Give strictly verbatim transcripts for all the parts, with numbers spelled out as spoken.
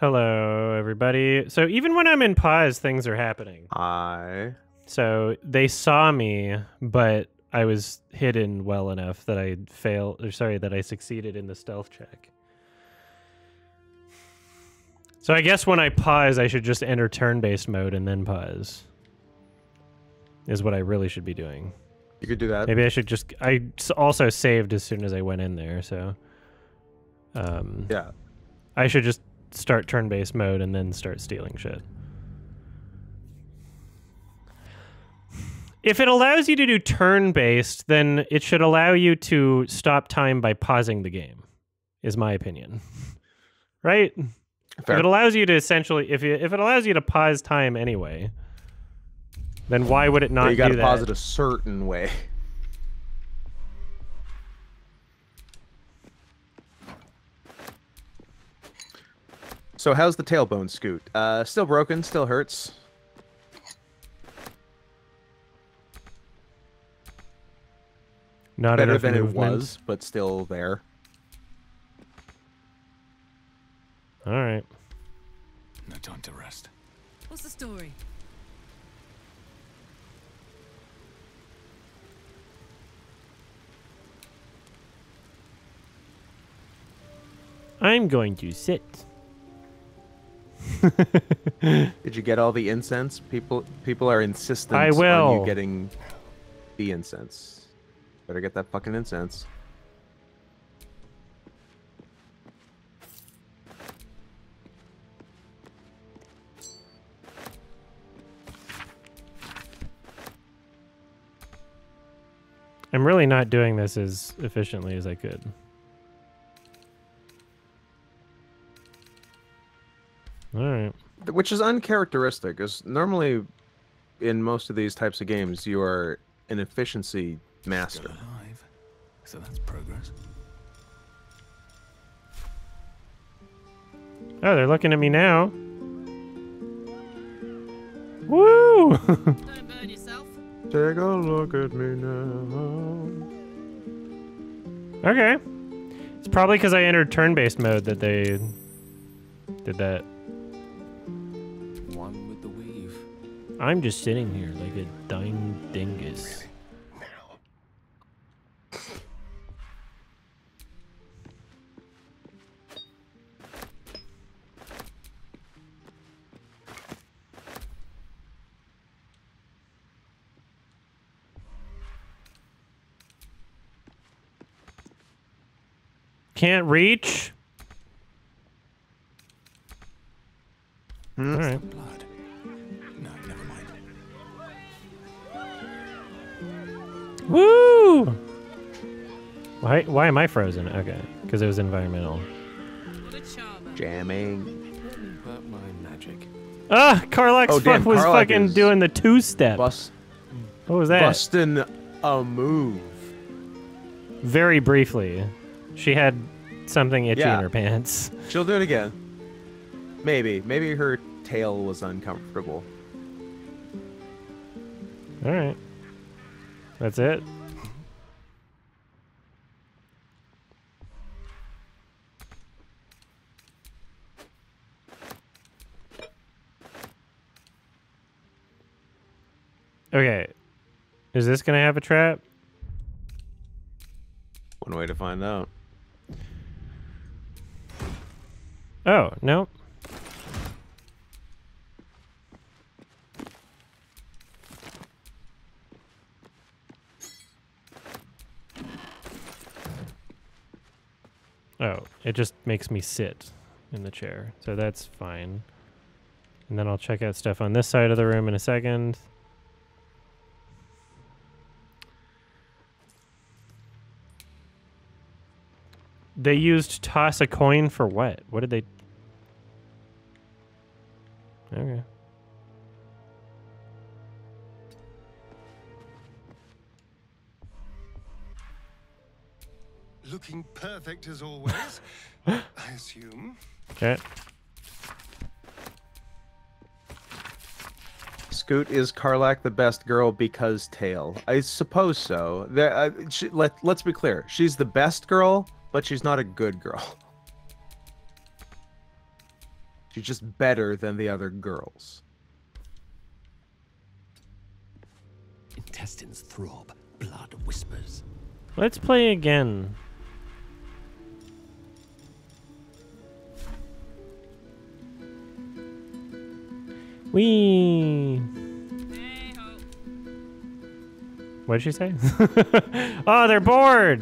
Hello, everybody. So even when I'm in pause, things are happening. I. So they saw me, but I was hidden well enough that I failed, or sorry, that I succeeded in the stealth check. So I guess when I pause, I should just enter turn-based mode and then pause. Is what I really should be doing. You could do that. Maybe I should just... I also saved as soon as I went in there, so... Um, yeah. I should just start turn-based mode and then start stealing shit. If it allows you to do turn-based, then it should allow you to stop time by pausing the game, is my opinion. Right? Fair. If it allows you to essentially... If, you, if it allows you to pause time anyway... Then why would it not do that? You gotta pause it a certain way. So how's the tailbone, Scoot? Uh, still broken, still hurts. Not better than it was, but still there. All right. No time to rest. What's the story? I'm going to sit. Did you get all the incense? People people are insistent I will. on you getting the incense. Better get that fucking incense. I'm really not doing this as efficiently as I could. All right. Which is uncharacteristic, because normally in most of these types of games you are an efficiency master. Still alive. So that's progress. Oh, they're looking at me now. Woo! Don't burn yourself. Take a look at me now. Okay. It's probably because I entered turn-based mode that they did that. I'm just sitting here like a dying dingus. Really? No. Can't reach? Mm. All right. Blood. Woo! Why why am I frozen? Okay, because it was environmental. What a jamming. But my magic. Ah, Karlach's oh, fuck was Karlach fucking doing the two-step. Bust, what was that? Busting a move. Very briefly, she had something itchy yeah. in her pants. She'll do it again. Maybe, maybe her tail was uncomfortable. All right. That's it. Okay. Is this gonna have a trap? One way to find out. Oh, nope. Oh, it just makes me sit in the chair, so that's fine. And then I'll check out stuff on this side of the room in a second. They used toss a coin for what? What did they... Okay. Looking perfect as always, I assume. Okay. Scoot, is Karlach the best girl because tail? I suppose so. There, uh, she, let, let's be clear. She's the best girl, but she's not a good girl. She's just better than the other girls. Intestines throb, blood whispers. Let's play again. Wee. What did she say? Oh, they're bored.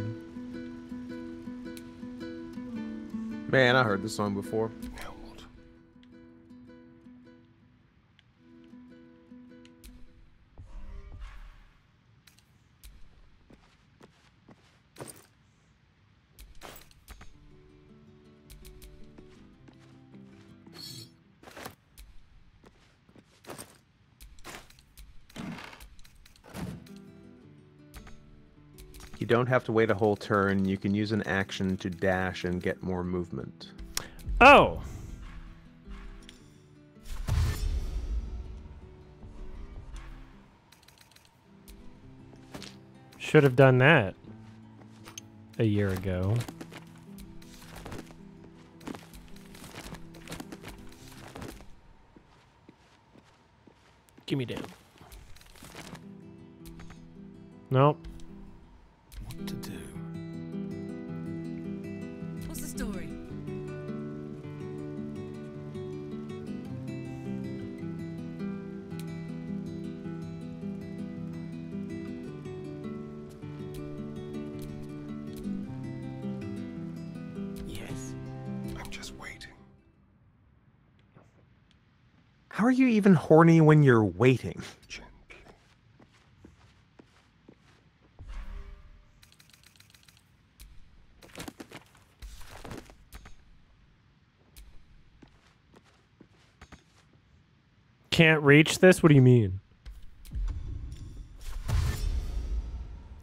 Man, I heard this song before. You don't have to wait a whole turn. You can use an action to dash and get more movement. Oh! Should have done that a year ago. Give me down. Nope. Are you even horny when you're waiting? Gently. Can't reach this? What do you mean?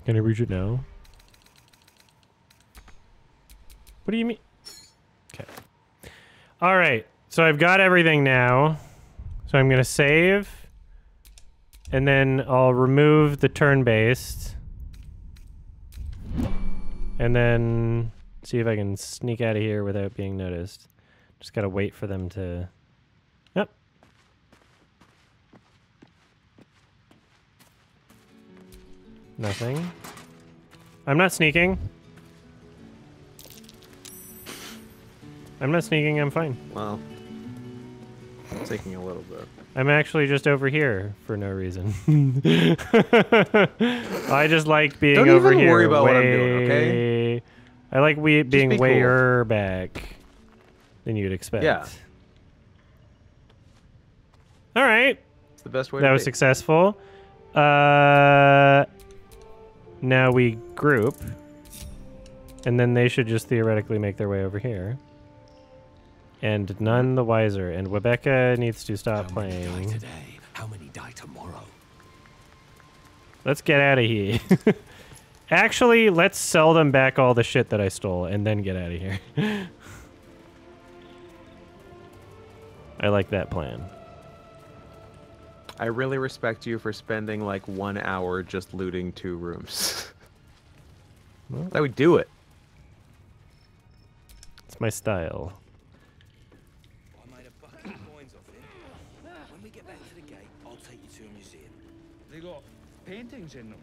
Can I reach it now? What do you mean? Okay. All right. So I've got everything now. So I'm going to save, and then I'll remove the turn-based, and then see if I can sneak out of here without being noticed. Just got to wait for them to... Yep. Nothing. I'm not sneaking. I'm not sneaking, I'm fine. Wow. Taking a little bit. I'm actually just over here for no reason. I just like being Don't over here. Don't even worry about way... what I'm doing, okay? I like we being be way cool. back than you'd expect. Yeah. All right. It's the best way. That to was be. successful. Uh, now we group, and then they should just theoretically make their way over here. And none the wiser. And Rebecca needs to stop How many playing. Die today? How many die tomorrow? Let's get out of here. Actually, let's sell them back all the shit that I stole and then get out of here. I like that plan. I really respect you for spending like one hour just looting two rooms. Well, I would do it. It's my style. Paintings in those?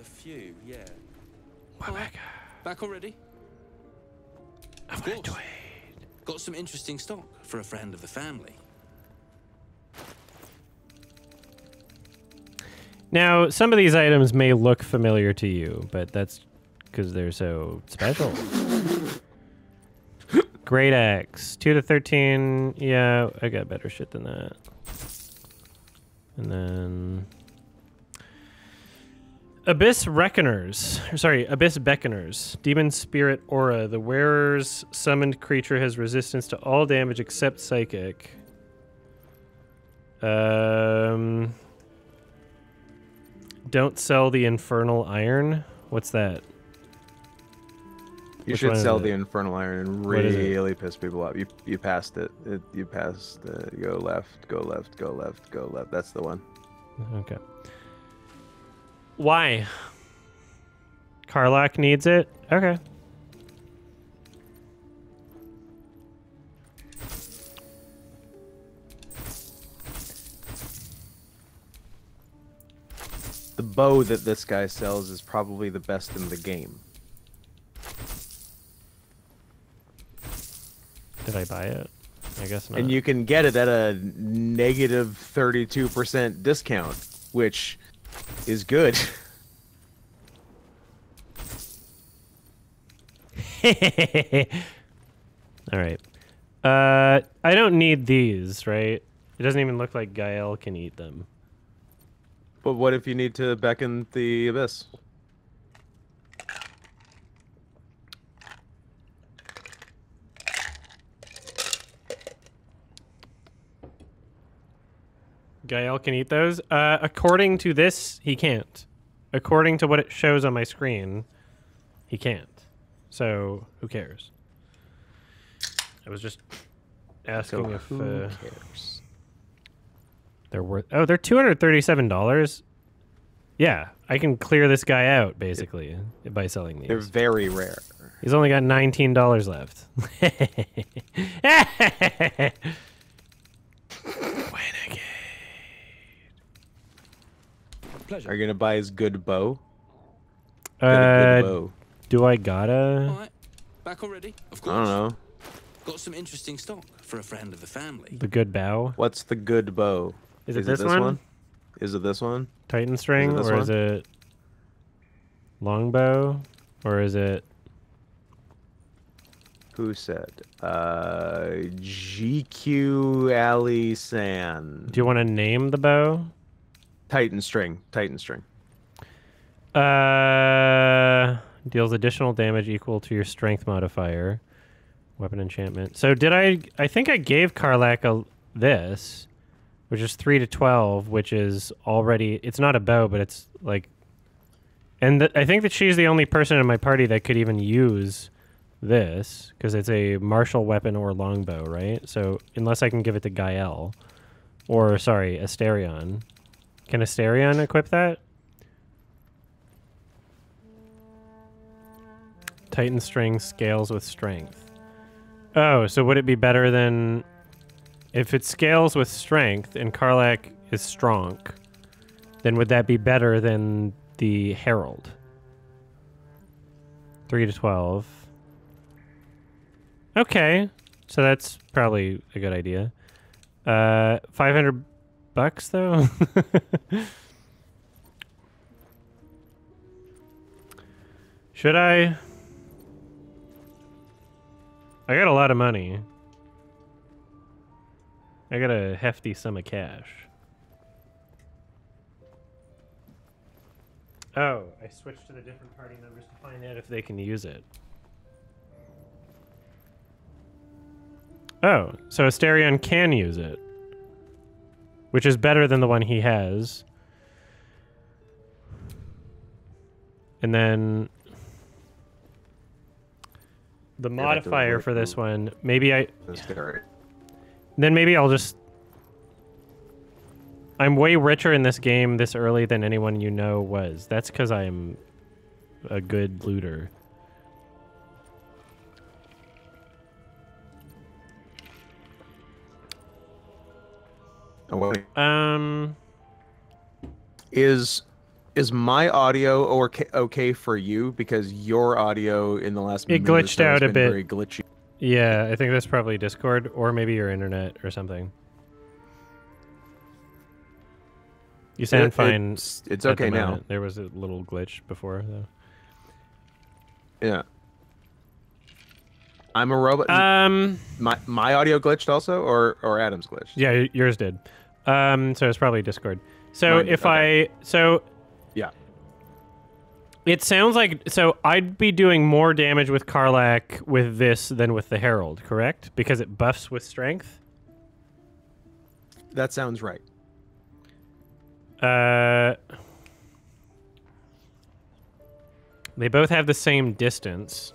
A few, yeah. We're back. Back already? I'm going to aid. Got some interesting stock for a friend of the family. Now, some of these items may look familiar to you, but that's because they're so special. Great axe. two to thirteen. Yeah, I got better shit than that. And then... Abyss Reckoners, sorry, Abyss Beckoners, Demon Spirit Aura. The wearer's summoned creature has resistance to all damage except psychic. Um, don't sell the Infernal Iron. What's that? You Which should sell the Infernal Iron and really piss people off. You you passed it. it you passed it. Go left. Go left. Go left. Go left. That's the one. Okay. Why? Karlach needs it? Okay. bow that this guy sells is probably the best in the game. Did I buy it? I guess not. And you can get it at a negative thirty-two percent discount, which is good. All right. Uh, I don't need these, right? It doesn't even look like Gale can eat them. But what if you need to beckon the abyss? Gale can eat those? Uh, according to this, he can't. According to what it shows on my screen, he can't. So, who cares? I was just asking so if... Who uh, cares? They're worth... Oh, they're two hundred thirty-seven dollars? Yeah, I can clear this guy out, basically, it, by selling these. They're very rare. He's only got nineteen dollars left. Pleasure. Are you gonna buy his good bow? Uh, good bow. Do I gotta? All right. Back already? Of course. I don't know. Got some interesting stock for a friend of the family. The good bow. What's the good bow? Is it, is this, it this one? one? Is it this one? Titan string, is or one? Is it longbow, or is it? Who said? Uh, G Q Ali San. Do you want to name the bow? Titan string. Titan string. Uh, deals additional damage equal to your strength modifier. Weapon enchantment. So did I... I think I gave Karlach a, this, which is three to twelve, which is already... It's not a bow, but it's like... And th I think that she's the only person in my party that could even use this, because it's a martial weapon or longbow, right? So unless I can give it to Gale, or, sorry, Astarion... Can Astarion equip that? Titan string scales with strength. Oh, so would it be better than... If it scales with strength and Karlach is strong, then would that be better than the Herald? three to twelve. Okay. So that's probably a good idea. Uh, five hundred... bucks though. Should I? I got a lot of money. I got a hefty sum of cash. Oh, I switched to the different party members to find out if they can use it. Oh, so Astarion can use it. Which is better than the one he has. And then the yeah, modifier for this one, maybe I... Yeah. Then maybe I'll just... I'm way richer in this game this early than anyone you know was. That's because I'm a good looter. Um, is is my audio okay, okay for you? Because your audio in the last minute it glitched out a bit. Very glitchy. Yeah, I think that's probably Discord or maybe your internet or something. You sound it, fine. It's, it's okay the now. There was a little glitch before, though. Yeah. I'm a robot. Um, my my audio glitched also, or or Adam's glitched. Yeah, yours did. Um, so it's probably Discord. So Mine, if okay. I so yeah, it sounds like so I'd be doing more damage with Karlach with this than with the Herald, correct? Because it buffs with strength. That sounds right. Uh, they both have the same distance.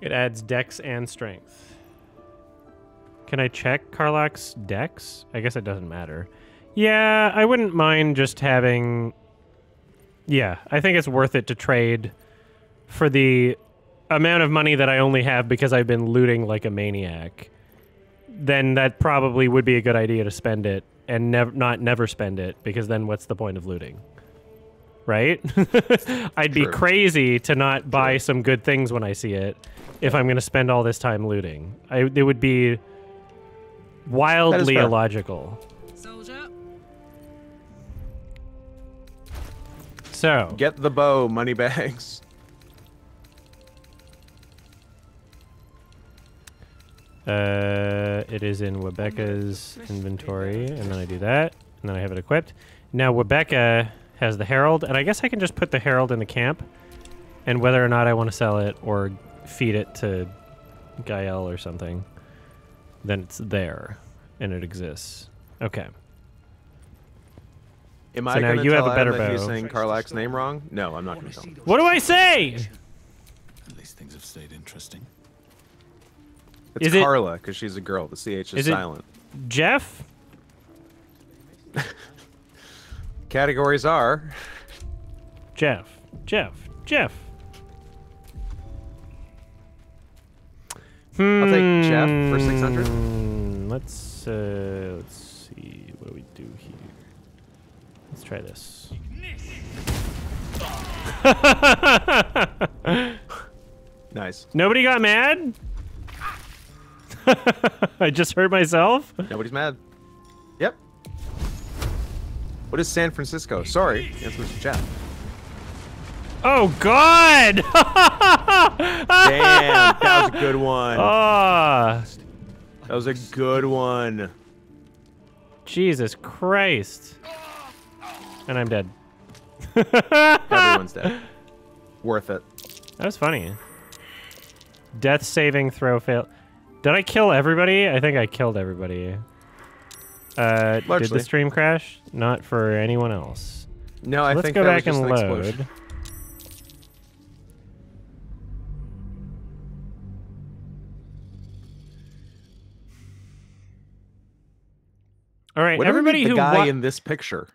It adds dex and strength. Can I check Karlach's dex? I guess it doesn't matter. Yeah, I wouldn't mind just having... Yeah, I think it's worth it to trade for the amount of money that I only have because I've been looting like a maniac then that probably would be a good idea to spend it and never not never spend it, because then what's the point of looting? Right? I'd True. be crazy to not buy True. some good things when I see it if I'm going to spend all this time looting. I, it would be wildly illogical. Soldier. So. Get the bow, money bags. Uh, it is in Webecca's inventory, and then I do that, and then I have it equipped. Now, Webecca has the Herald, and I guess I can just put the Herald in the camp, and whether or not I want to sell it or feed it to Gale or something, then it's there, and it exists. Okay. Am I so now you have a better bow. You're saying Karlach's name wrong? No, I'm not going to tell him. What do I say? At least things have stayed interesting. It's is Carla, because she's a girl. The C H is, is silent. It Jeff? Categories are... Jeff. Jeff. Jeff. Hmm. I'll take Jeff for six hundred. Let's, uh, let's see. What do we do here? Let's try this. Nice. Nobody got mad? I just heard myself. Nobody's mad. Yep. What is San Francisco? Sorry, answer to chat. Oh God! Damn, that was a good one. Ah, oh. That was a good one. Jesus Christ! And I'm dead. Everyone's dead. Worth it. That was funny. Death saving throw fail. Did I kill everybody? I think I killed everybody. Uh, did the stream crash? Not for anyone else. No, so I let's think go that back was just and load. Explosion. All right, what everybody who guy in this picture.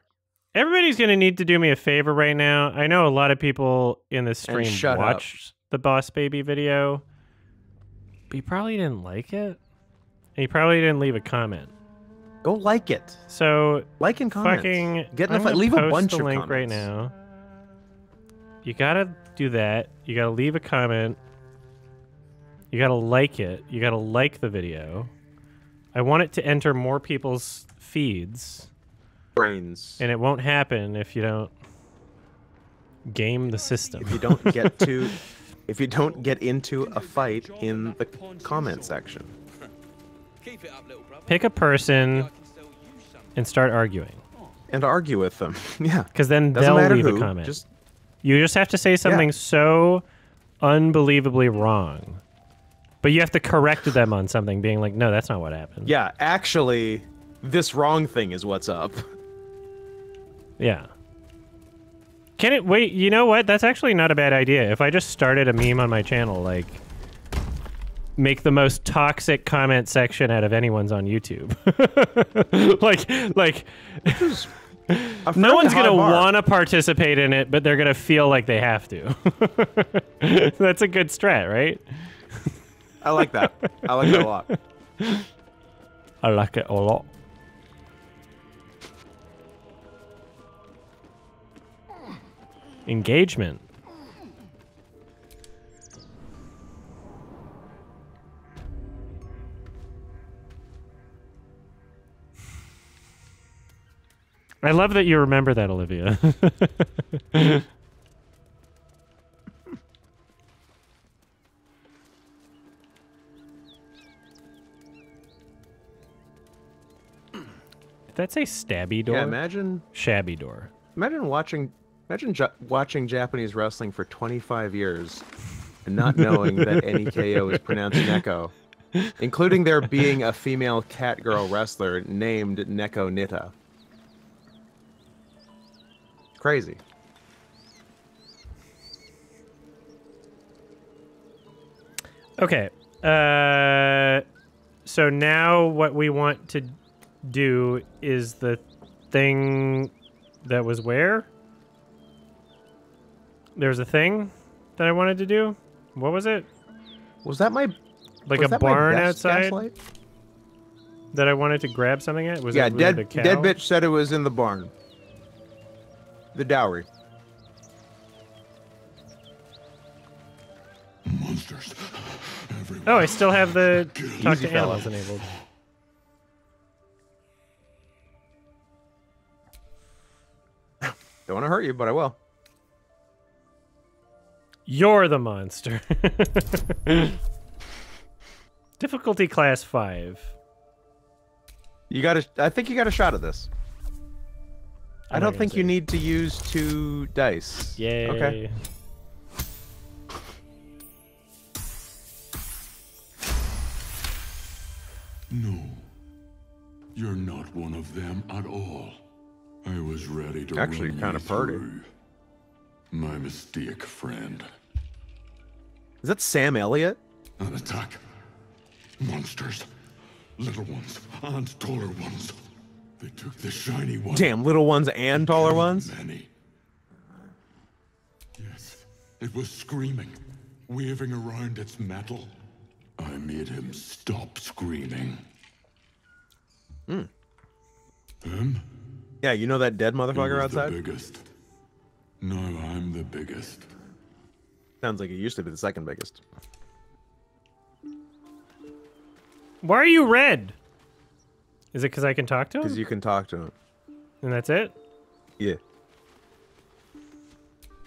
Everybody's gonna need to do me a favor right now. I know a lot of people in the stream watched up. the Boss Baby video. But you probably didn't like it, and you probably didn't leave a comment. Go like it. So like and comment. Fucking get enough. Leave a bunch of comments right now. You gotta do that. You gotta leave a comment. You gotta like it. You gotta like the video. I want it to enter more people's feeds. Brains. And it won't happen if you don't game the system. If you don't get to. If you don't get into a fight in the comment section. Pick a person and start arguing. And argue with them, yeah. Because then Doesn't they'll leave who, a comment. Just, you just have to say something yeah. so unbelievably wrong. But you have to correct them on something, being like, no, that's not what happened. Yeah, actually, this wrong thing is what's up. Yeah. Can it wait? You know what? That's actually not a bad idea. If I just started a meme on my channel, like, make the most toxic comment section out of anyone's on YouTube. like, like, no one's gonna want to participate in it, but they're gonna feel like they have to. That's a good strat, right? I like that. I like that a lot. I like it a lot. Engagement. I love that you remember that, Olivia. Did that say stabby door? Yeah, imagine shabby door. Imagine watching Imagine j watching Japanese wrestling for twenty-five years and not knowing that N E K O is pronounced Neko, including there being a female cat girl wrestler named Neko Nitta. Crazy. Okay. Uh, so now what we want to do is the thing that was where? There's a thing that I wanted to do. What was it? Was that my... Like a barn outside? that I wanted to grab something at? Was yeah, it, dead, was it a cow? Dead bitch said it was in the barn. The dowry. Monsters. Everywhere. Oh, I still have the talk to animals enabled. Don't want to hurt you, but I will. You're the monster. Difficulty class five. You got a, I think you got a shot at this. I'm I don't think you need to use two dice. Yay. Okay. No. You're not one of them at all. I was ready to actually run kind of party. My mistake, friend. Is that Sam Elliott? An attack. Monsters. Little ones and taller ones. They took the shiny one. Damn, little ones and taller ones? Many. Yes. It was screaming, waving around its metal. I made him stop screaming. Hmm. Him? Yeah, you know that dead motherfucker outside? The biggest. No, I'm the biggest. Sounds like it used to be the second biggest. Why are you red? Is it because I can talk to him? Because you can talk to him. And that's it? Yeah.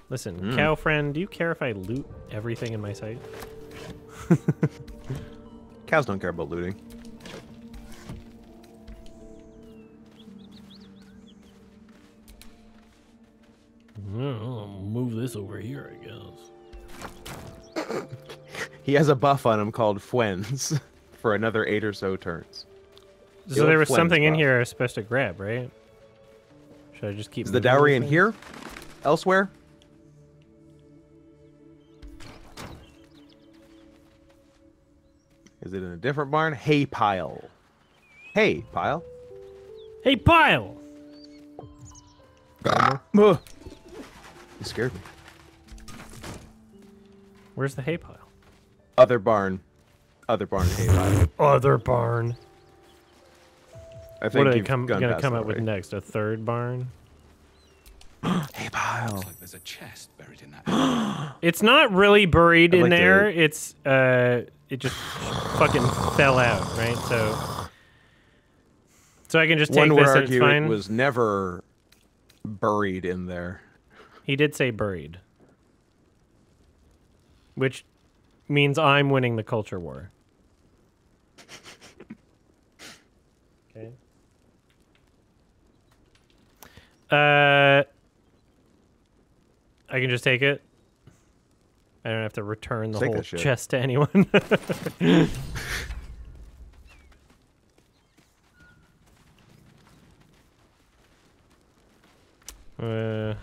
Listen, mm. cow friend, do you care if I loot everything in my sight? Cows don't care about looting. I'll move this over here, I guess. He has a buff on him called Fwens for another eight or so turns. So Yo, there was Fwens something buff. in here I was supposed to grab, right? Should I just keep? Is the dowry in here? Elsewhere? Is it in a different barn? Hay pile. Hay pile. Hay pile. You scared me. Where's the hay pile? Other barn. Other barn hay pile. Other barn. I think what are they come, gonna come up with next? A third barn? Hay pile. Looks like there's a chest buried in that. It's not really buried I'd in like there. To... It's uh it just fucking fell out, right? So So I can just take One this and it's fine. It was never buried in there. He did say buried, which means I'm winning the culture war. Okay. Uh, I can just take it. I don't have to return the take whole chest to anyone. Uh,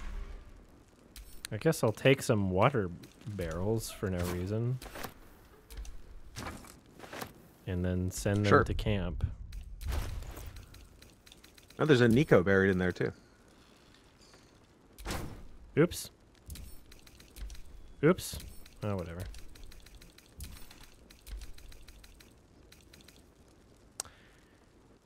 I guess I'll take some water barrels for no reason. And then send them sure. to camp. Oh, there's a Nico buried in there, too. Oops. Oops. Oh, whatever.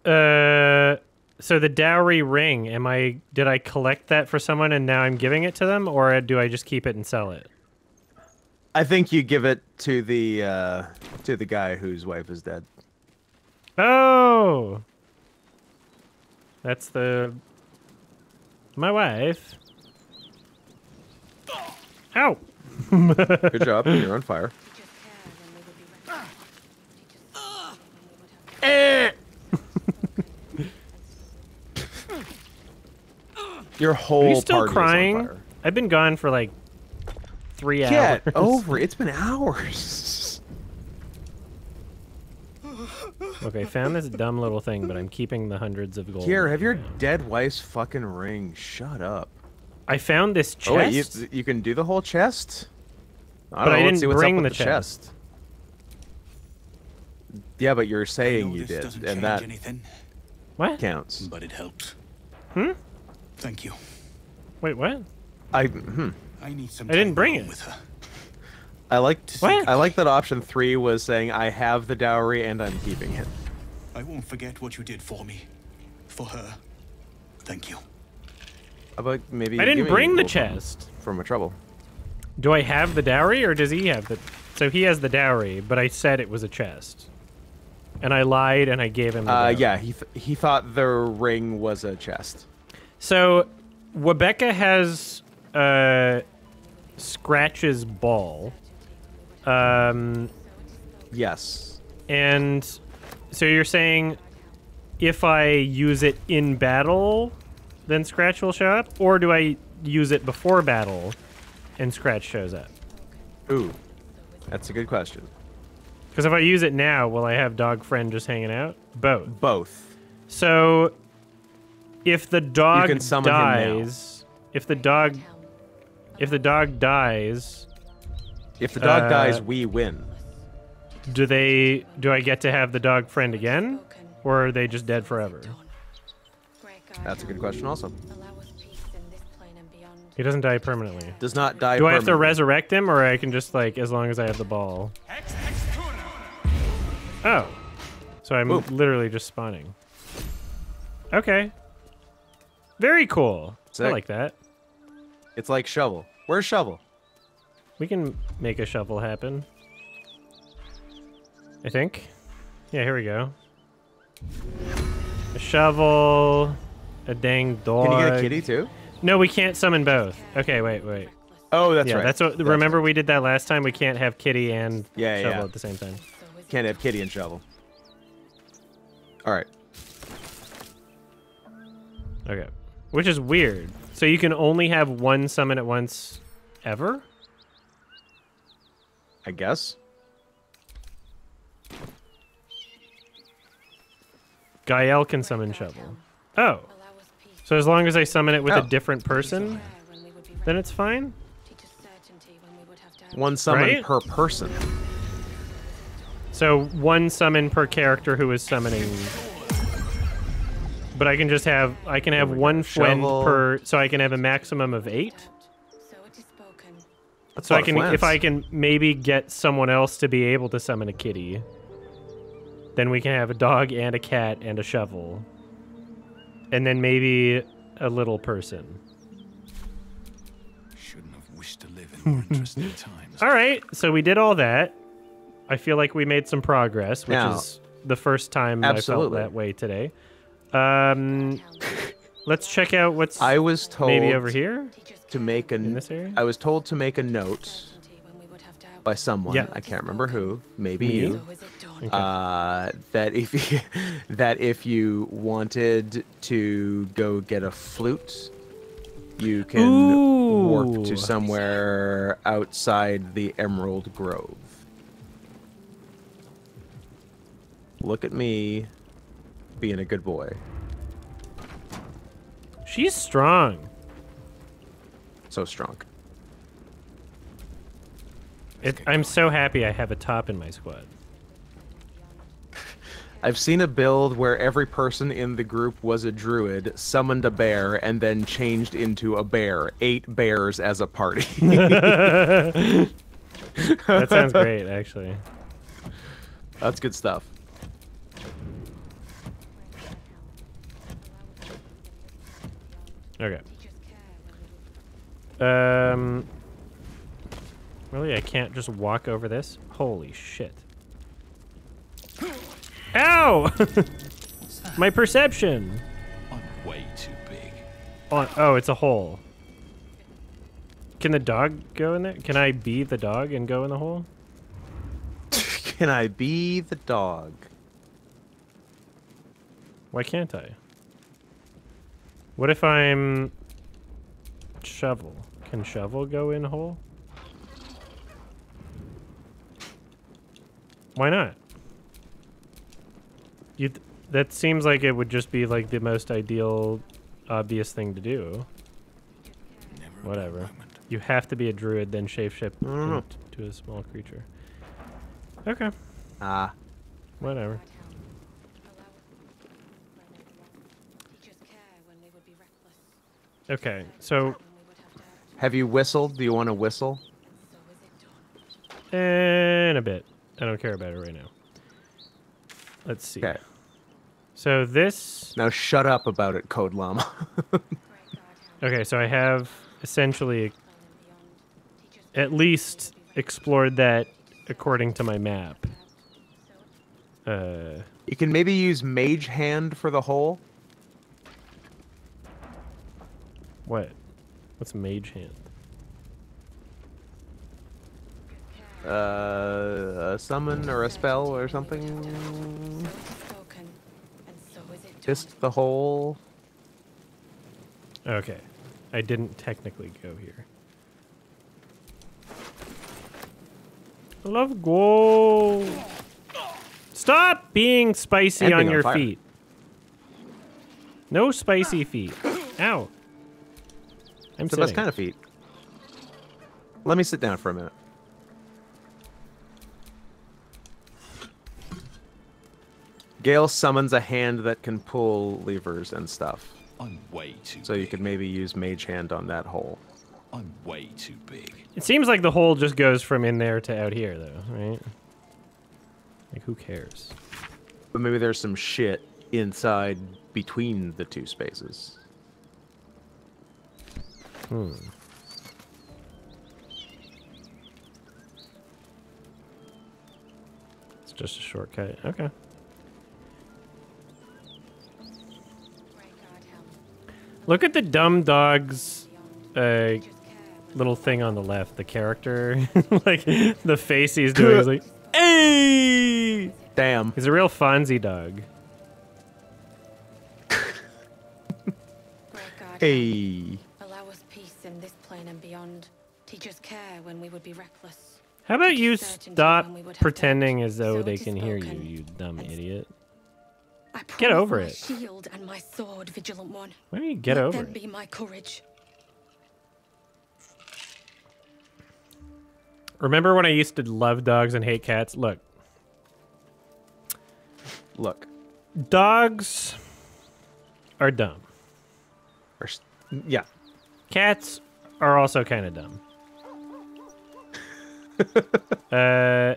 Uh... So the dowry ring, am I? Did I collect that for someone and now I'm giving it to them, or do I just keep it and sell it? I think you give it to the uh, to the guy whose wife is dead. Oh, that's the my wife. Ow! Good job. You're on fire. Eh. Your whole Are you still party crying? Is on fire. I've been gone for like three Get hours. Get over it. It's been hours. Okay, found this dumb little thing, but I'm keeping the hundreds of gold. Here, have your now. dead wife's fucking ring. Shut up. I found this chest. Oh, wait, you, you can do the whole chest? I don't but know. I didn't Let's bring see what's up the, with the chest. chest. Yeah, but you're saying you did, and that anything. What? counts. But it helps. Hmm? Thank you. Wait, what? I hmm. I need some. I didn't bring it. With her. I liked. What? I like that option three was saying I have the dowry and I'm keeping it. I won't forget what you did for me. For her. Thank you. How about maybe I didn't bring the chest. From a trouble. Do I have the dowry or does he have the... So he has the dowry, but I said it was a chest. And I lied and I gave him the uh, dowry. Yeah, he, th he thought the ring was a chest. So Rebecca has uh, Scratch's ball. Um, yes. And so you're saying if I use it in battle, then Scratch will show up? Or do I use it before battle and Scratch shows up? Ooh, that's a good question. Because if I use it now, will I have dog friend just hanging out? Both. Both. So if the dog you can summon dies, him now. if the dog, if the dog dies, if the dog uh, dies, we win. Do they? Do I get to have the dog friend again, or are they just dead forever? That's a good question. Also, he doesn't die permanently. Does not die. Do I have to resurrect him, or I can just like as long as I have the ball? Oh, so I'm Ooh. literally just spawning. Okay. Very cool. Sick. I like that. It's like shovel. Where's shovel? We can make a shovel happen. I think. Yeah, here we go. A shovel, a dang dog. Can you get a kitty too? No, we can't summon both. Okay, wait, wait. Oh, that's yeah, right. That's what. That's remember, right. we did that last time. We can't have kitty and yeah, shovel yeah. at the same time. Can't have kitty and shovel. All right. Okay, which is weird. So you can only have one summon at once, ever? I guess. Gale can summon shovel. Oh, so as long as I summon it with oh. a different person, then it's fine? One summon right? per person. So one summon per character who is summoning. But I can just have, I can have one friend per, so I can have a maximum of eight. That's so I can, if I can maybe get someone else to be able to summon a kitty, then we can have a dog and a cat and a shovel. And then maybe a little person. Shouldn't have wished to live in more interesting times. All right, so we did all that. I feel like we made some progress, which now, is the first time absolutely. I felt that way today. Um, let's check out what's I was told maybe over here to make an, in this area. I was told to make a note by someone. Yeah. I can't remember who. Maybe Me? you. Okay. Uh, that if you, that if you wanted to go get a flute, you can Ooh. warp to somewhere outside the Emerald Grove. Look at me. Being a good boy. She's strong. So strong. It, I'm so happy I have a top in my squad. I've seen a build where every person in the group was a druid, summoned a bear, and then changed into a bear. Eight bears as a party. That sounds great, actually. That's good stuff. Okay. Um, really, I can't just walk over this? Holy shit. Ow! My perception! I'm way too big. Oh, oh, it's a hole. Can the dog go in there? Can I be the dog and go in the hole? Can I be the dog? Why can't I? What if I'm shovel? Can shovel go in hole? Why not? You th that seems like it would just be like the most ideal, obvious thing to do. Never Whatever. You have to be a druid, then shapeshift mm. to a small creature. Okay. Ah. Uh. Whatever. Okay, so... Have you whistled? Do you want to whistle? In a bit. I don't care about it right now. Let's see. Okay. So this... Now shut up about it, Code Llama. Okay, so I have essentially at least explored that according to my map. Uh, you can maybe use Mage Hand for the hole. What? What's Mage Hand? Uh, a summon or a spell or something? Just the hole. Okay. I didn't technically go here. I love gold. Stop being spicy and on being your on feet. No spicy feet. Ow. I'm it's the best kind of feet. Let me sit down for a minute. Gale summons a hand that can pull levers and stuff. I'm way too So you could maybe use Mage Hand on that hole. I'm way too big. It seems like the hole just goes from in there to out here, though, right? Like, who cares? But maybe there's some shit inside between the two spaces. Hmm. It's just a shortcut. Okay. Look at the dumb dog's uh, little thing on the left, the character. Like, the face he's doing is like, hey! Damn. He's a real Fonzie dog. Hey. Allow us peace in this plane and beyond. Teach us care when we would be reckless. How about you stop pretending as though they can hear you, you dumb idiot? I get over my it. Shield and my sword, vigilant one. Why don't you get Let over them it? Be my courage. Remember when I used to love dogs and hate cats? Look. Look. Dogs are dumb. Or, yeah. Cats are also kind of dumb. uh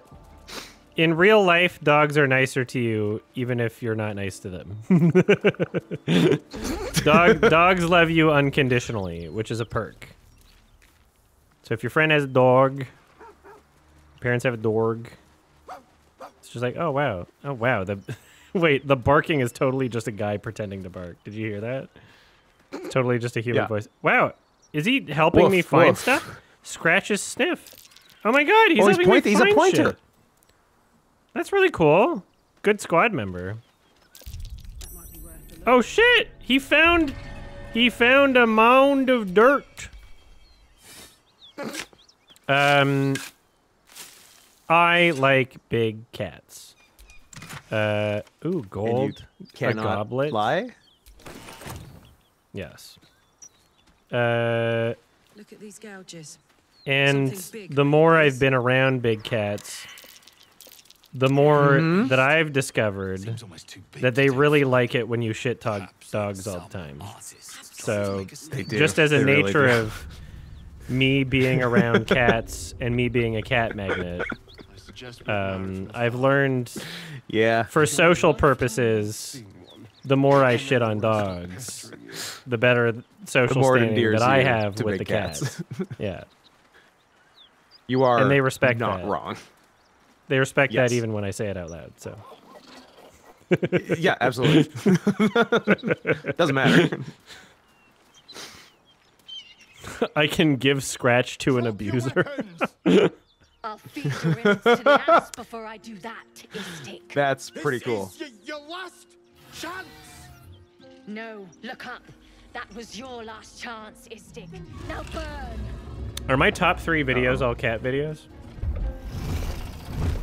In real life, dogs are nicer to you, even if you're not nice to them. Dog, dogs love you unconditionally, which is a perk. So if your friend has a dog, parents have a dorg, it's just like, oh, wow. Oh, wow. The Wait, the barking is totally just a guy pretending to bark. Did you hear that? Totally just a human yeah. voice. Wow. Is he helping woof, me find woof. stuff? Scratches sniff. Oh, my God. He's, oh, he's, point, he's a pointer. Shit. That's really cool. Good squad member. That might be worth a look. Oh shit! He found, he found a mound of dirt. Um, I like big cats. Uh, ooh, gold. And you cannot a goblet. Lie? Yes. Uh. Look at these gouges. And the more I've been around big cats, the more mm-hmm. that I've discovered that they really like it when you shit talk dogs all the time. So just as a they nature really of me being around cats and me being a cat magnet, um, I've learned yeah. for social purposes, the more I shit on dogs, the better social the more standing that I have with the cats. cats. Yeah. You are and they respect not that. wrong. They respect yes. that even when I say it out loud, so. Yeah, absolutely. Doesn't matter. I can give scratch to an abuser. I'll feed your ends to the ass before I do that, Istik. That's pretty cool. This is your last chance. No, look up. That was your last chance, Istik. Now burn. Are my top three videos uh-oh. all cat videos?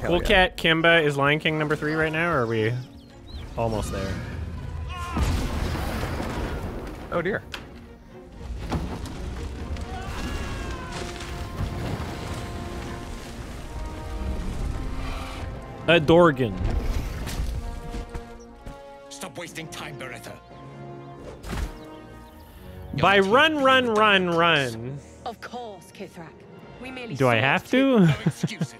Hell cool yeah. Cat Kimba is Lion King number three right now, or are we almost there? Oh dear. A Dorgan. Stop wasting time, Beretta. By run, run, run, run. Of course, Kithrak. We merely do I have to? No excuses.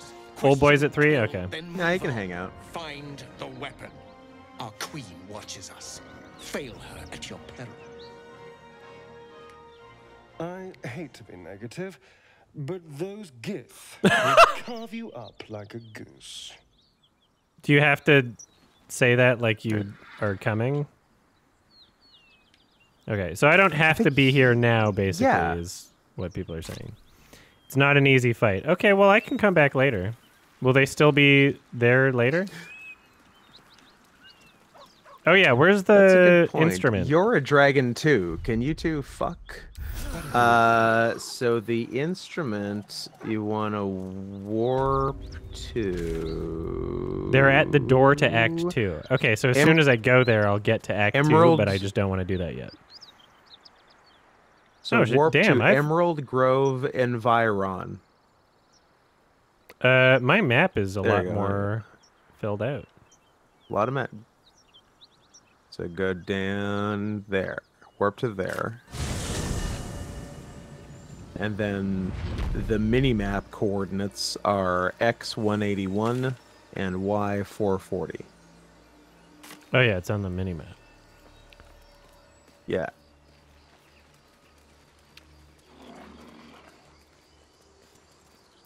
Old boys at three? Okay. Now you can hang out. Find the weapon. Our queen watches us. Fail her at your peril. I hate to be negative, but those gifts will carve you up like a goose. Do you have to say that like you are coming? Okay, so I don't have to be here now, basically, yeah. is what people are saying. It's not an easy fight. Okay, well, I can come back later. Will they still be there later? Oh, yeah, where's the instrument? You're a dragon, too. Can you two fuck? Uh, so the instrument you want to warp to... They're at the door to Act two. Okay, so as em soon as I go there, I'll get to Act two, but I just don't want to do that yet. So oh, warp damn, to I've... Emerald Grove Environ. Uh, my map is a there lot more filled out. A lot of map. So go down there. Warp to there. And then the mini-map coordinates are X one eighty-one and Y four forty. Oh, yeah, it's on the mini-map. Yeah.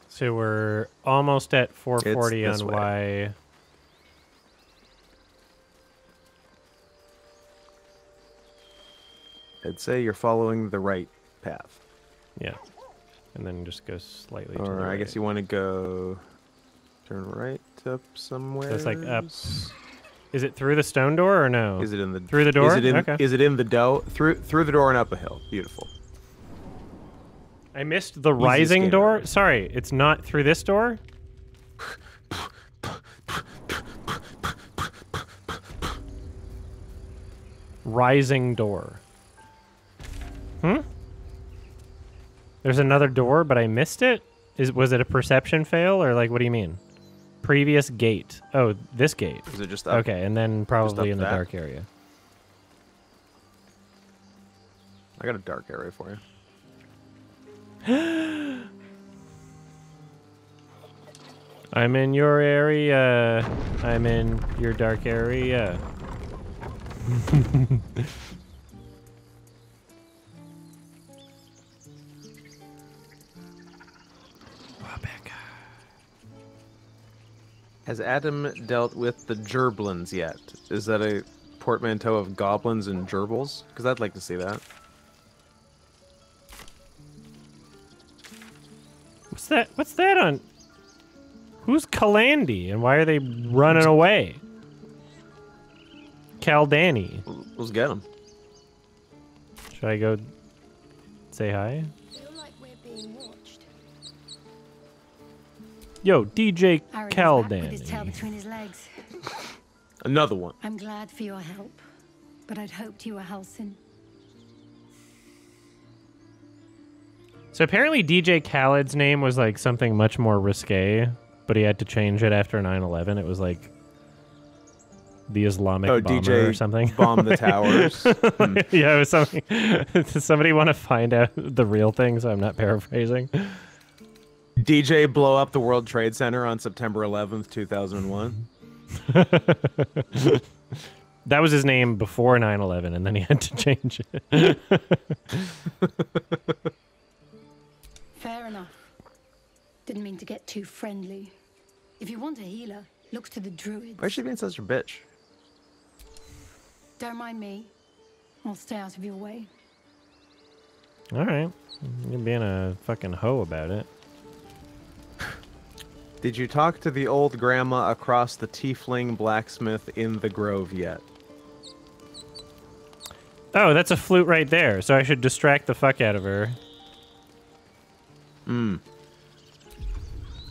So we're almost at four forty on Y... I'd say you're following the right path. Yeah. And then just go slightly or to the right. I guess you want to go turn right up somewhere. So it's like up. Is it through the stone door or no? Is it in the through the door? Is it in, okay. Is it in the dough? Through through the door and up a hill. Beautiful. I missed the Easy rising scanner. Door. Sorry, it's not through this door. Rising door. Hmm? There's another door, but I missed it? Is was it a perception fail or like what do you mean? Previous gate. Oh, this gate. Is it just up? Okay, and then probably in the that? dark area. I got a dark area for you. I'm in your area. I'm in your dark area. Has Adam dealt with the gerblins yet? Is that a portmanteau of goblins and gerbils? Because I'd like to see that. What's that? What's that on? Who's Kalandi and why are they running away? Kaldani. Let's get them. Should I go say hi? Yo, D J Kaldan. Another one. I'm glad for your help, but I'd hoped you were Halcyon. So apparently D J Khaled's name was like something much more risque, but he had to change it after nine eleven. It was like the Islamic oh, bomber D J or something. Bomb the towers. Mm. Yeah, it was something. Does somebody want to find out the real thing so I'm not paraphrasing? D J blow up the World Trade Center on September eleventh, two thousand one. That was his name before nine eleven, and then he had to change it. Fair enough. Didn't mean to get too friendly. If you want a healer, look to the druids. Why is she being such a bitch? Don't mind me. I'll stay out of your way. All right. You're being a fucking hoe about it. Did you talk to the old grandma across the tiefling blacksmith in the grove yet? Oh, that's a flute right there, so I should distract the fuck out of her. Mm.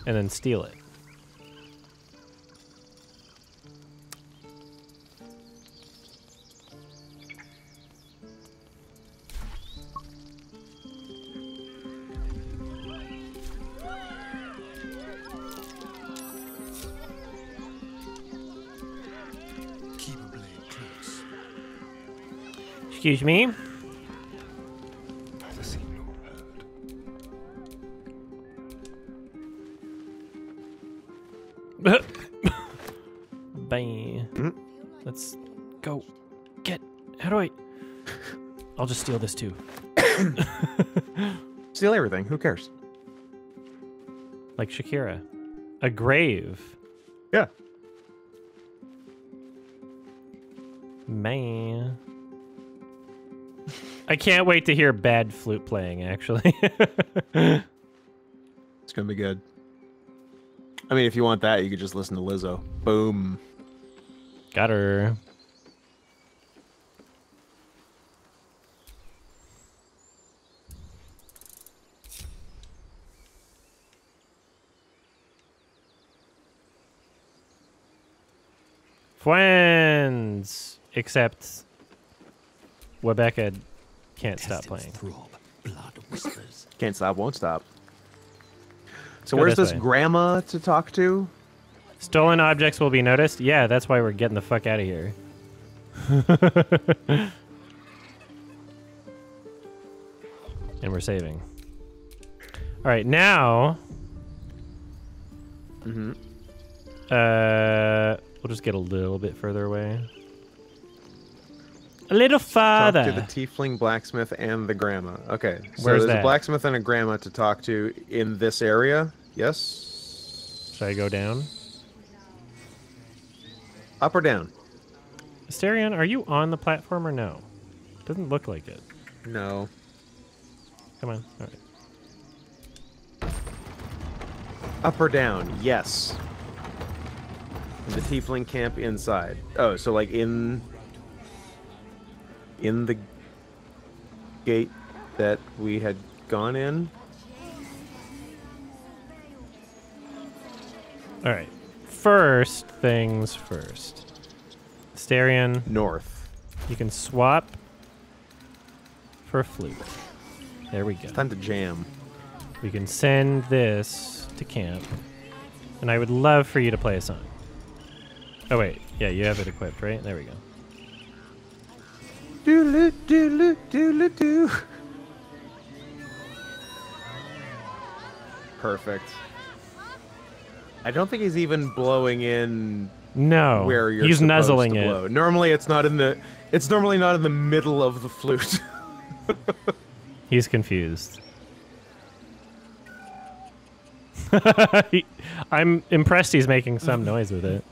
And then steal it. Excuse me. Bye. Mm-hmm. Let's go. Get. How do I? I'll just steal this too. Steal everything. Who cares? Like Shakira. A grave. Yeah. Man. I can't wait to hear bad flute playing, actually. It's going to be good. I mean, if you want that, you could just listen to Lizzo. Boom. Got her. Friends! Except... Rebecca can't stop playing. Can't stop, won't stop. So where's this grandma to talk to? Stolen objects will be noticed? Yeah, that's why we're getting the fuck out of here. And we're saving. Alright, now... Mm-hmm. Uh... We'll just get a little bit further away. A little farther. Talk to the tiefling, blacksmith, and the grandma. Okay, so Where's there's that? a blacksmith and a grandma to talk to in this area. Yes? Should I go down? Up or down? Astarion, are you on the platform or no? Doesn't look like it. No. Come on. All right. Up or down? Yes. The tiefling camp inside. Oh, so like in in the gate that we had gone in. All right. First things first. Astarion. North. You can swap for flute. There we go. It's time to jam. We can send this to camp, and I would love for you to play a song. Oh wait, yeah, you have it equipped, right? There we go. Doodle doodle doodle doo. Perfect. I don't think he's even blowing in. No, where you're he's nuzzling it. Blow. Normally, it's not in the. It's normally not in the middle of the flute. He's confused. he, I'm impressed he's making some noise with it.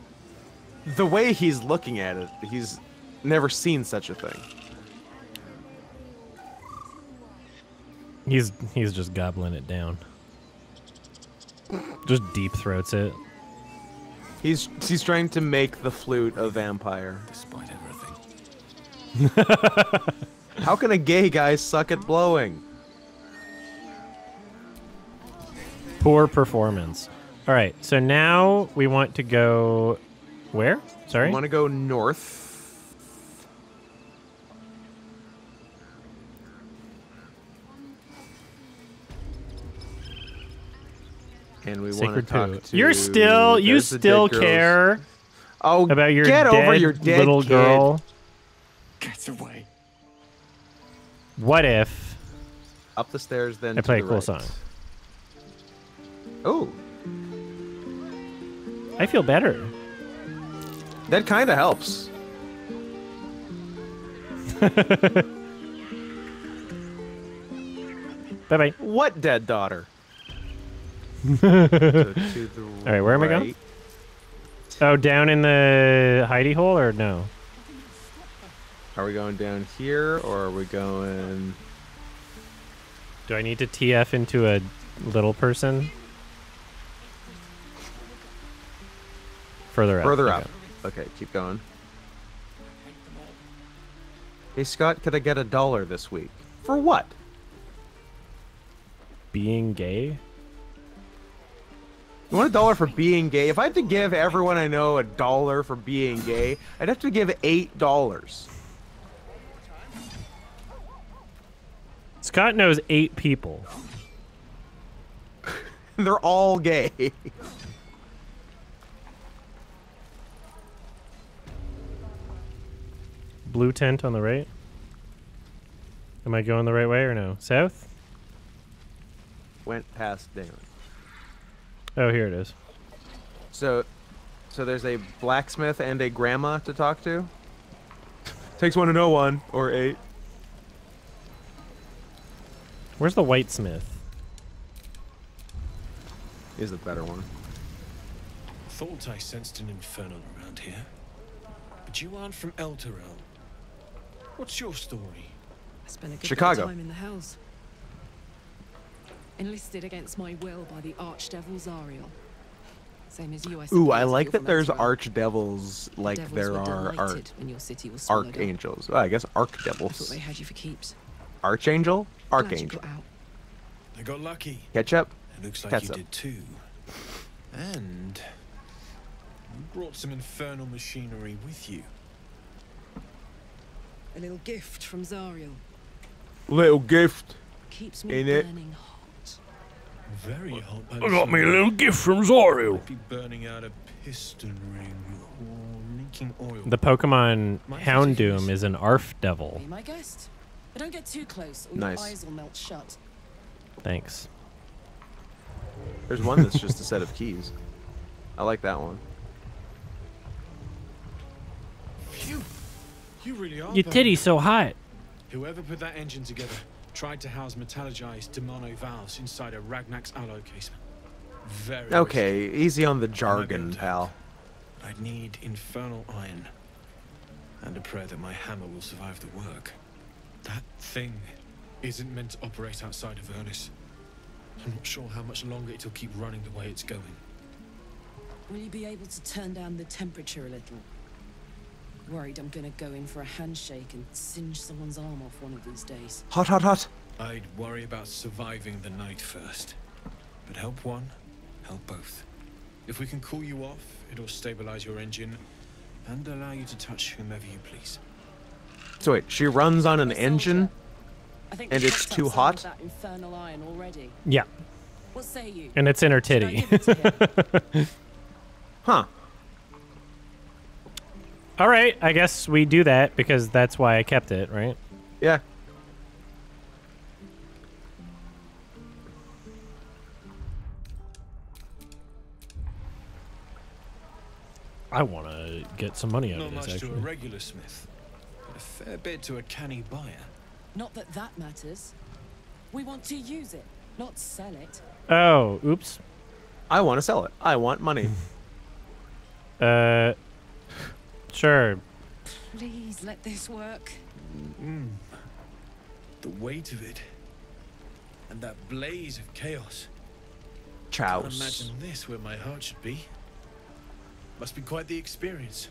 The way he's looking at it, he's never seen such a thing. He's he's just gobbling it down. Just deep throats it. He's he's trying to make the flute a vampire. Despite everything. How can a gay guy suck at blowing? Poor performance. All right, so now we want to go. Where? Sorry? I want to go north. And we want to talk to... You're still... You still care oh, about your get dead, over your dead little kid. girl. Get away. What if... Up the stairs, then I play a cool right. song. Oh. I feel better. That kind of helps. Bye-bye. What dead daughter? so to the All right, where right. am I going? Oh, down in the hidey hole or no? Are we going down here or are we going... Do I need to T F into a little person? Further up. Further up. Okay. Okay, keep going. Hey, Scott, could I get a dollar this week? For what? Being gay? You want a dollar for being gay? If I had to give everyone I know a dollar for being gay, I'd have to give eight dollars. Scott knows eight people. They're all gay. Blue tent on the right. Am I going the right way or no? South? Went past Dammon. Oh, here it is. So, So there's a blacksmith and a grandma to talk to? Takes one to know one, or eight. Where's the white smith? Is the better one. Thought I sensed an infernal around here. But you aren't from El-Terel. What's your story? I spent a good Chicago. time in the hells. Enlisted against my will by the archdevil Zariel. Same as you, I Ooh, I like that there's archdevils like devils there are arc archangels. Well, I guess archdevils. They had you for keeps. Archangel, archangel. They got lucky. Catch up. It looks like Catch you up. did too. And you brought some infernal machinery with you. A little gift from Zariel. Little gift. Keeps me burning hot. Very hot. I got me a little gift from Zoriel. Burning out a piston ring or leaking oil. The Pokemon Houndoom is an Arf Devil. My guest, but don't get too close, or nice. Your eyes will melt shut. Thanks. There's one that's just a set of keys. I like that one. You, you really are. Your titty's so hot. Whoever put that engine together tried to house metallurgized demono valves inside a Ragnak's alloy casement. Very okay, risky. Easy on the jargon, pal. I'd need infernal iron and a prayer that my hammer will survive the work. That thing isn't meant to operate outside of Ernest. I'm not sure how much longer it'll keep running the way it's going. Will you be able to turn down the temperature a little? Worried I'm gonna go in for a handshake and singe someone's arm off one of these days. Hot, hot, hot. I'd worry about surviving the night first. But help one, help both. If we can cool you off, it'll stabilize your engine and allow you to touch whomever you please. So wait, she runs on an engine and it's too hot? That infernal iron already. Yeah. What say you? And it's in her titty. Huh. All right, I guess we do that because that's why I kept it, right? Yeah. I want to get some money out Not of this, much actually. to a regular smith, but a fair bit to a canny buyer. Not that that matters. We want to use it, not sell it. Oh, oops. I want to sell it. I want money. uh... Sure. Please let this work. Mm-mm. The weight of it, and that blaze of chaos. Chow. Imagine this where my heart should be. Must be quite the experience.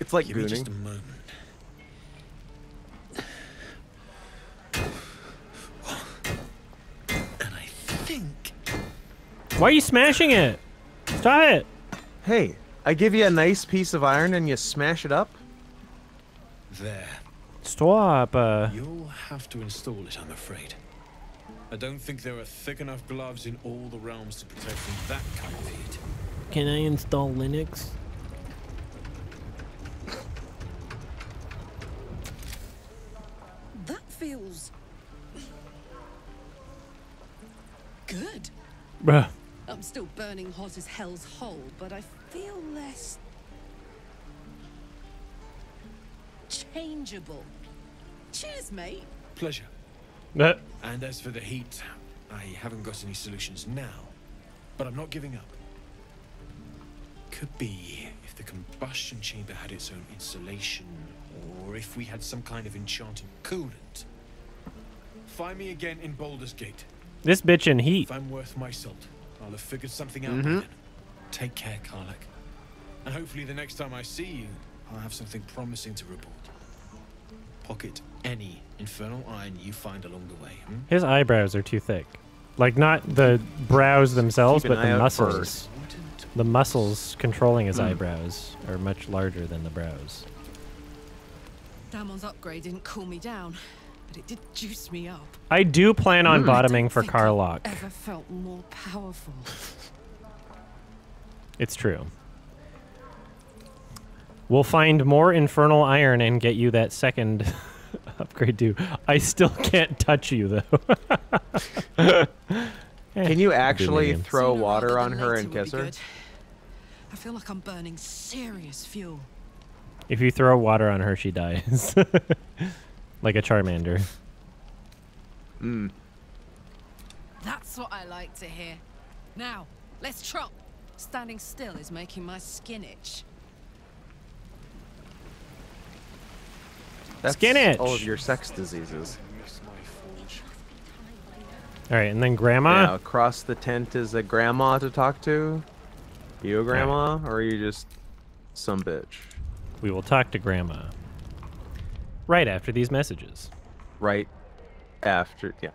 It's like Give gooning. Me just a moment. And I think. Why are you smashing it? Stop it! Hey, I give you a nice piece of iron and you smash it up? There. Stop. Uh... You'll have to install it, I'm afraid. I don't think there are thick enough gloves in all the realms to protect from that kind of heat. Can I install Linux? That feels... good. Bruh. I'm still burning hot as hell's hole, but I feel less changeable. Cheers, mate. Pleasure. Uh. And as for the heat, I haven't got any solutions now, but I'm not giving up. Could be if the combustion chamber had its own insulation, or if we had some kind of enchanted coolant. Find me again in Baldur's Gate. This bitch in heat. If I'm worth my salt. I'll have figured something out. Mm-hmm. Take care, Karlach. And hopefully the next time I see you, I'll have something promising to report. Pocket any infernal iron you find along the way. Hmm? His eyebrows are too thick. Like, not the brows themselves, but the muscles. The muscles controlling his mm. eyebrows are much larger than the brows. Dammon's upgrade didn't cool me down, but it did juice me up. I do plan on mm. bottoming for Karlach. I ever felt more powerful. It's true. We'll find more infernal iron and get you that second upgrade too. I still can't touch you though. Yeah, can you actually throw water on her and kiss her? I feel like I'm burning serious fuel. If you throw water on her, she dies. Like a Charmander. Mm. That's what I like to hear. Now, let's trot. Standing still is making my skin itch. That's skin itch. All of your sex diseases. All right, and then grandma? Yeah, across the tent is a grandma to talk to. Are you a grandma, or are you just some bitch? We will talk to grandma. Right after these messages. Right after, yeah.